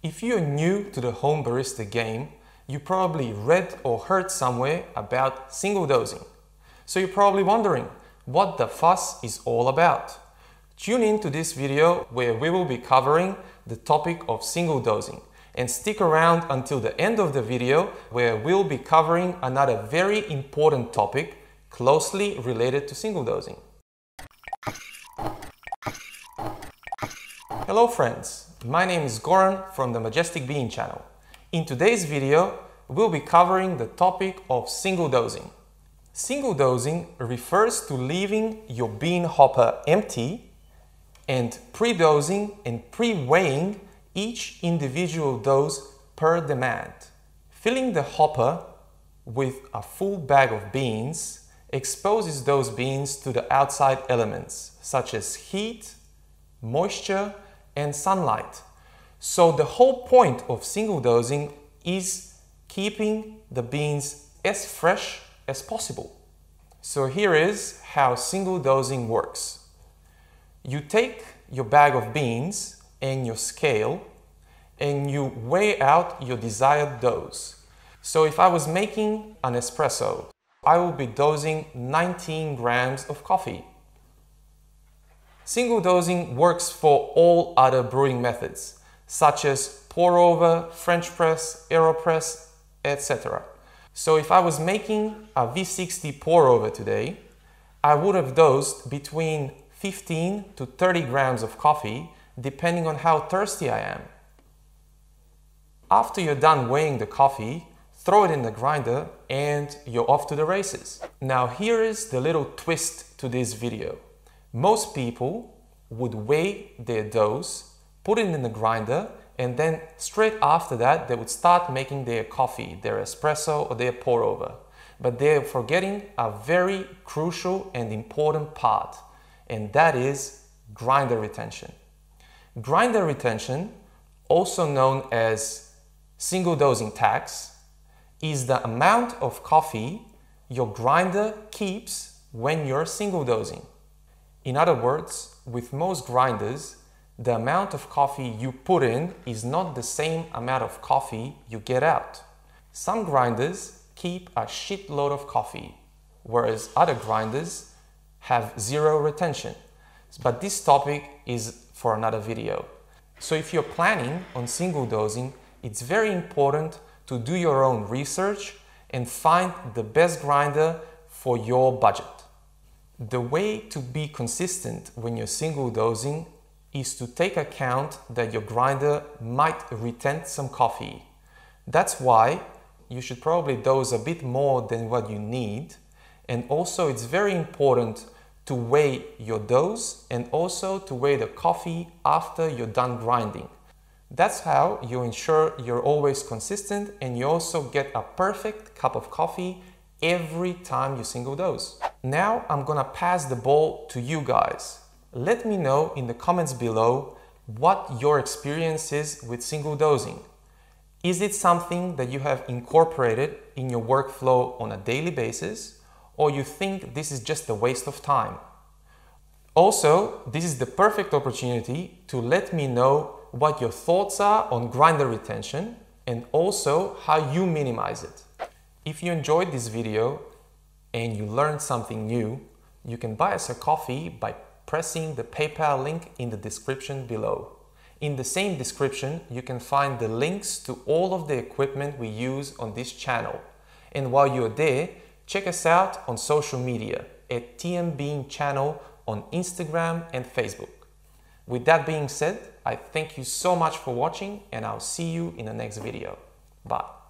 If you're new to the home barista game, you probably read or heard somewhere about single dosing. So you're probably wondering what the fuss is all about. Tune in to this video where we will be covering the topic of single dosing, and stick around until the end of the video where we'll be covering another very important topic closely related to single dosing. Hello friends, my name is Goran from the Majestic Bean Channel. In today's video, we'll be covering the topic of single dosing. Single dosing refers to leaving your bean hopper empty and pre-dosing and pre-weighing each individual dose per demand. Filling the hopper with a full bag of beans exposes those beans to the outside elements such as heat, moisture, and sunlight. So the whole point of single dosing is keeping the beans as fresh as possible. So here is how single dosing works. You take your bag of beans and your scale and you weigh out your desired dose. So if I was making an espresso, I will be dosing 19 grams of coffee. Single dosing works for all other brewing methods, such as pour over, French press, AeroPress, etc. So if I was making a V60 pour over today, I would have dosed between 15 to 30 grams of coffee, depending on how thirsty I am. After you're done weighing the coffee, throw it in the grinder and you're off to the races. Now here is the little twist to this video. Most people would weigh their dose, put it in the grinder, and then straight after that, they would start making their coffee, their espresso or their pour over. But they're forgetting a very crucial and important part, and that is grinder retention. Grinder retention, also known as single dosing tax, is the amount of coffee your grinder keeps when you're single dosing. In other words, with most grinders, the amount of coffee you put in is not the same amount of coffee you get out. Some grinders keep a shitload of coffee, whereas other grinders have zero retention. But this topic is for another video. So if you're planning on single dosing, it's very important to do your own research and find the best grinder for your budget. The way to be consistent when you're single dosing is to take account that your grinder might retain some coffee. That's why you should probably dose a bit more than what you need, and also it's very important to weigh your dose and also to weigh the coffee after you're done grinding. That's how you ensure you're always consistent and you also get a perfect cup of coffee every time you single dose. Now I'm gonna pass the ball to you guys. Let me know in the comments below what your experience is with single dosing. Is it something that you have incorporated in your workflow on a daily basis, or you think this is just a waste of time? Also, this is the perfect opportunity to let me know what your thoughts are on grinder retention and also how you minimize it. If you enjoyed this video and you learned something new, you can buy us a coffee by pressing the PayPal link in the description below. In the same description, you can find the links to all of the equipment we use on this channel. And while you're there, check us out on social media at TMBean Channel on Instagram and Facebook. With that being said, I thank you so much for watching and I'll see you in the next video. Bye.